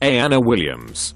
Ayanna Williams.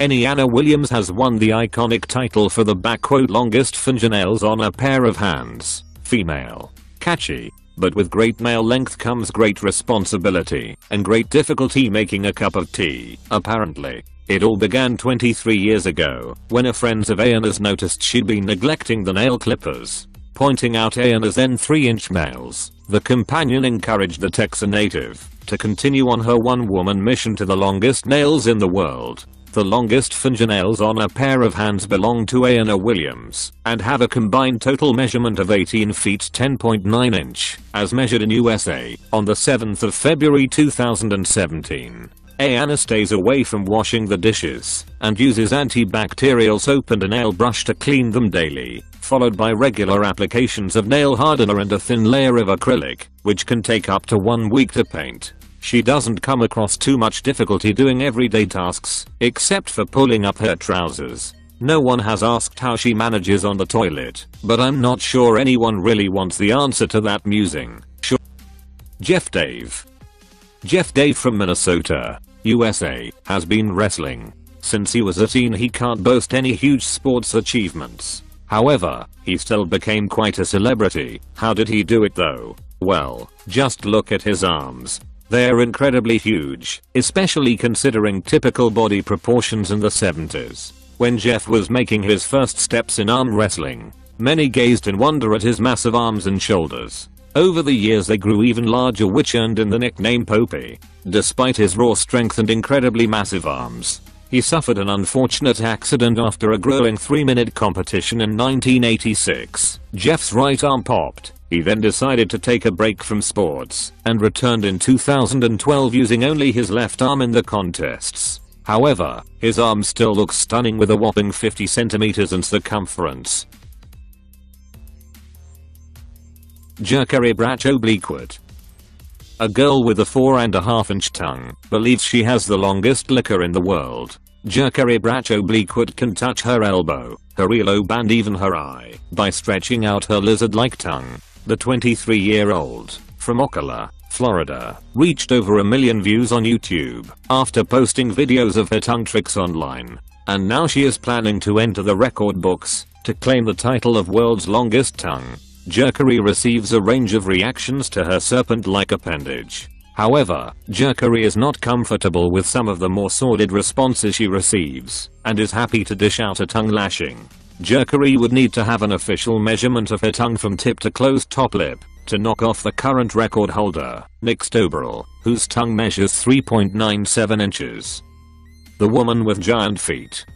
Ayanna Williams has won the iconic title for the "longest fingernails on a pair of hands." Female. Catchy. But with great male length comes great responsibility and great difficulty making a cup of tea, apparently. It all began 23 years ago when a friend of Ayanna's noticed she'd been neglecting the nail clippers. Pointing out Ayanna's then 3-inch nails, the companion encouraged the Texan native to continue on her one-woman mission to the longest nails in the world. The longest fingernails on a pair of hands belong to Ayanna Williams and have a combined total measurement of 18 feet 10.9 inch as measured in USA on the 7th of February 2017. Ayanna stays away from washing the dishes and uses antibacterial soap and a nail brush to clean them daily, followed by regular applications of nail hardener and a thin layer of acrylic, which can take up to 1 week to paint. She doesn't come across too much difficulty doing everyday tasks, except for pulling up her trousers. No one has asked how she manages on the toilet, but I'm not sure anyone really wants the answer to that musing. Sure. Jeff Dave. Jeff Dave from Minnesota, USA, has been wrestling. Since he was a teen he can't boast any huge sports achievements. However, he still became quite a celebrity. How did he do it though? Well, just look at his arms. They're incredibly huge, especially considering typical body proportions in the 70s. When Jeff was making his first steps in arm wrestling, many gazed in wonder at his massive arms and shoulders. Over the years they grew even larger, which earned him the nickname Popeye. Despite his raw strength and incredibly massive arms, he suffered an unfortunate accident after a grueling 3-minute competition in 1986. Jeff's right arm popped. He then decided to take a break from sports and returned in 2012 using only his left arm in the contests. However, his arm still looks stunning with a whopping 50 centimeters in circumference. Jerkery Brachioradialis. A girl with a 4.5-inch tongue believes she has the longest licker in the world. Jerkery Brachioradialis can touch her elbow, her earlobe and even her eye by stretching out her lizard-like tongue. The 23-year-old, from Ocala, Florida, reached over 1 million views on YouTube after posting videos of her tongue tricks online, and now she is planning to enter the record books to claim the title of world's longest tongue. Jerkery receives a range of reactions to her serpent-like appendage. However, Jerkery is not comfortable with some of the more sordid responses she receives and is happy to dish out a tongue lashing. Jerkery would need to have an official measurement of her tongue from tip to closed top lip to knock off the current record holder, Nick Stobral, whose tongue measures 3.97 inches. The woman with giant feet.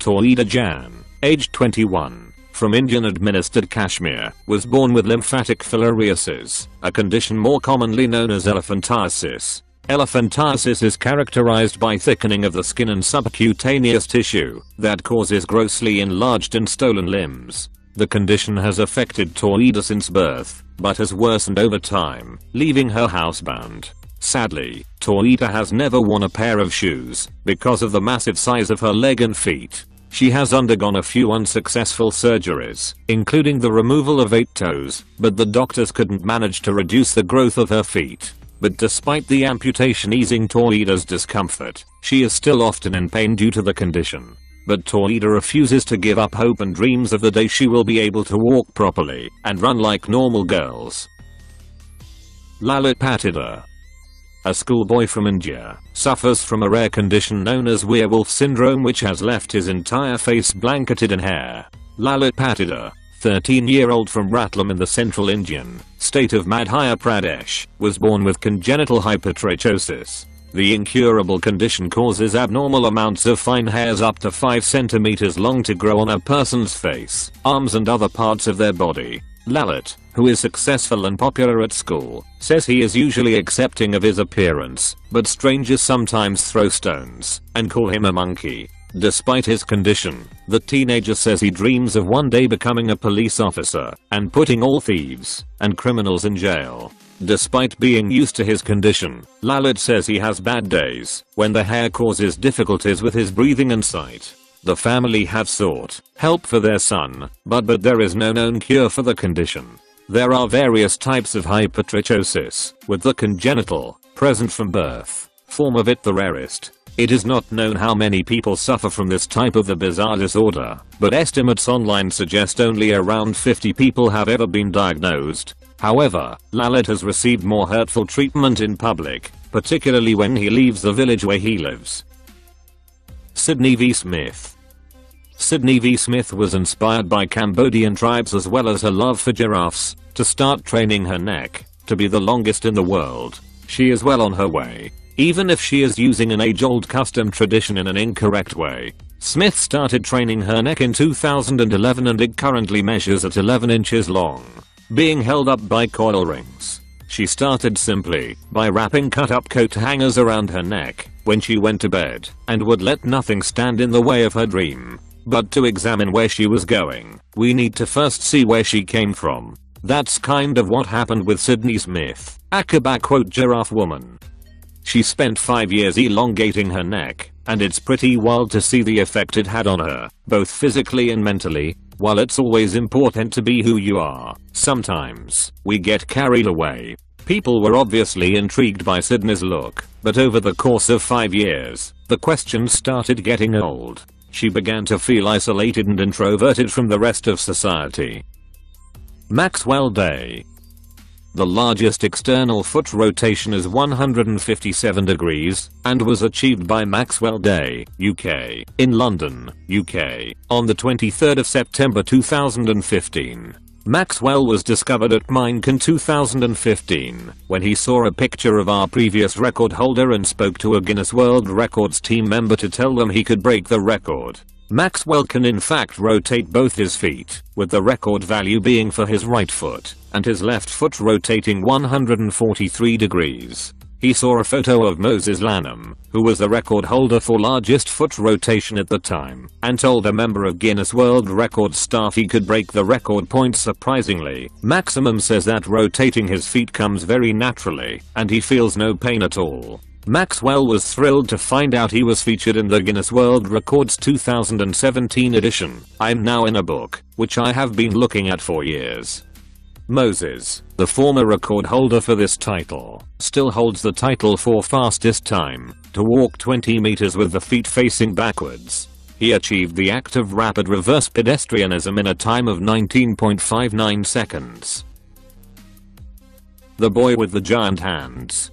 Tallida Jan, age 21, from Indian-administered Kashmir, was born with lymphatic filariasis, a condition more commonly known as elephantiasis. Elephantiasis is characterized by thickening of the skin and subcutaneous tissue that causes grossly enlarged and swollen limbs. The condition has affected Tallida since birth, but has worsened over time, leaving her housebound. Sadly, Tallida has never worn a pair of shoes because of the massive size of her leg and feet. She has undergone a few unsuccessful surgeries, including the removal of 8 toes, but the doctors couldn't manage to reduce the growth of her feet. But despite the amputation easing Tallida's discomfort, she is still often in pain due to the condition. But Tallida refuses to give up hope and dreams of the day she will be able to walk properly and run like normal girls. Lalit Patidar. A schoolboy from India suffers from a rare condition known as werewolf syndrome, which has left his entire face blanketed in hair. Lalit Patidar, 13-year-old from Ratlam in the central Indian state of Madhya Pradesh, was born with congenital hypertrichosis. The incurable condition causes abnormal amounts of fine hairs up to 5 centimeters long to grow on a person's face, arms and other parts of their body. Lalit, who is successful and popular at school, says he is usually accepting of his appearance, but strangers sometimes throw stones and call him a monkey. Despite his condition, the teenager says he dreams of one day becoming a police officer and putting all thieves and criminals in jail. Despite being used to his condition, Lalit says he has bad days when the hair causes difficulties with his breathing and sight. The family have sought help for their son, but there is no known cure for the condition. There are various types of hypertrichosis, with the congenital, present from birth, form of it the rarest. It is not known how many people suffer from this type of the bizarre disorder, but estimates online suggest only around 50 people have ever been diagnosed. However, Lalit has received more hurtful treatment in public, particularly when he leaves the village where he lives. Sydney V. Smith. Sydney V. Smith was inspired by Cambodian tribes as well as her love for giraffes to start training her neck to be the longest in the world. She is well on her way, even if she is using an age-old custom tradition in an incorrect way. Smith started training her neck in 2011 and it currently measures at 11 inches long, being held up by coil rings. She started simply by wrapping cut-up coat hangers around her neck when she went to bed and would let nothing stand in the way of her dream. But to examine where she was going, we need to first see where she came from. That's kind of what happened with Sydney Smith, Akaba quote giraffe woman. She spent 5 years elongating her neck, and it's pretty wild to see the effect it had on her, both physically and mentally. While it's always important to be who you are, sometimes we get carried away. People were obviously intrigued by Sydney's look, but over the course of 5 years, the questions started getting old. She began to feel isolated and introverted from the rest of society. Maxwell Day. The largest external foot rotation is 157 degrees and was achieved by Maxwell Day, UK, in London, UK, on the 23rd of September 2015. Maxwell was discovered at Minecon 2015 when he saw a picture of our previous record holder and spoke to a Guinness World Records team member to tell them he could break the record. Maxwell can in fact rotate both his feet, with the record value being for his right foot, and his left foot rotating 143 degrees. He saw a photo of Moses Lanham, who was the record holder for largest foot rotation at the time, and told a member of Guinness World Records staff he could break the record. Surprisingly, Maximum says that rotating his feet comes very naturally, and he feels no pain at all. Maxwell was thrilled to find out he was featured in the Guinness World Records 2017 edition, I'm Now in a Book, which I have been looking at for years. Moses, the former record holder for this title, still holds the title for fastest time to walk 20 meters with the feet facing backwards. He achieved the act of rapid reverse pedestrianism in a time of 19.59 seconds. The boy with the giant hands.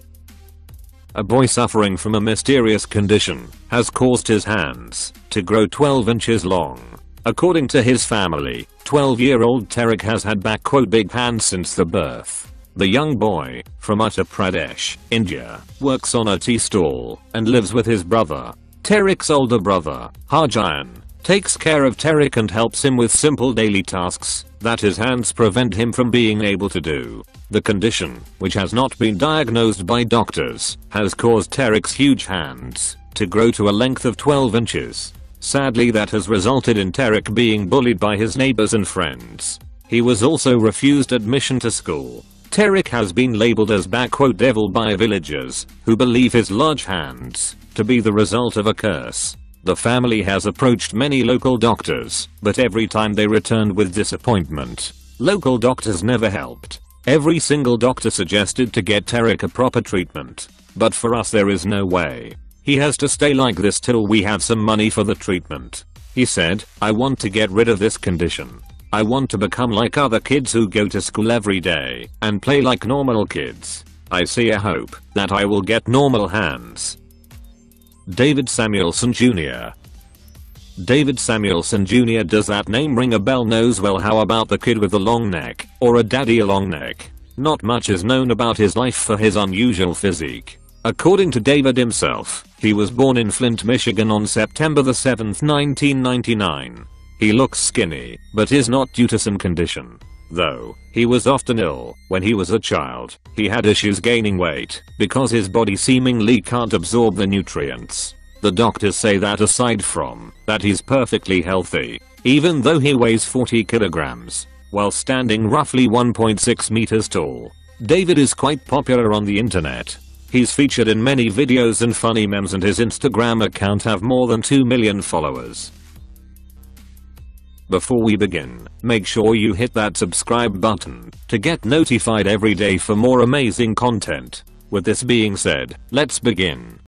A boy suffering from a mysterious condition has caused his hands to grow 12 inches long. According to his family, 12-year-old Terek has had "big hands" since the birth. The young boy, from Uttar Pradesh, India, works on a tea stall and lives with his brother. Terek's older brother, Harjayan, takes care of Terek and helps him with simple daily tasks that his hands prevent him from being able to do. The condition, which has not been diagnosed by doctors, has caused Terek's huge hands to grow to a length of 12 inches. Sadly, that has resulted in Terek being bullied by his neighbors and friends. He was also refused admission to school. Terek has been labeled as "devil" by villagers who believe his large hands to be the result of a curse. The family has approached many local doctors, but every time they returned with disappointment. Local doctors never helped. Every single doctor suggested to get Terek a proper treatment. But for us there is no way. He has to stay like this till we have some money for the treatment. He said, "I want to get rid of this condition. I want to become like other kids who go to school every day and play like normal kids. I see a hope that I will get normal hands." David Samuelson Jr. David Samuelson Jr. Does that name ring a bell? Knows well how about the kid with the long neck, or a daddy long neck. Not much is known about his life for his unusual physique. According to David himself, he was born in Flint, Michigan on September 7, 1999. He looks skinny, but is not due to some condition. Though he was often ill when he was a child, he had issues gaining weight because his body seemingly can't absorb the nutrients. The doctors say that aside from that he's perfectly healthy, even though he weighs 40 kilograms, while standing roughly 1.6 meters tall. David is quite popular on the internet. He's featured in many videos and funny memes, and his Instagram account have more than 2 million followers. Before we begin, make sure you hit that subscribe button to get notified every day for more amazing content. With this being said, let's begin.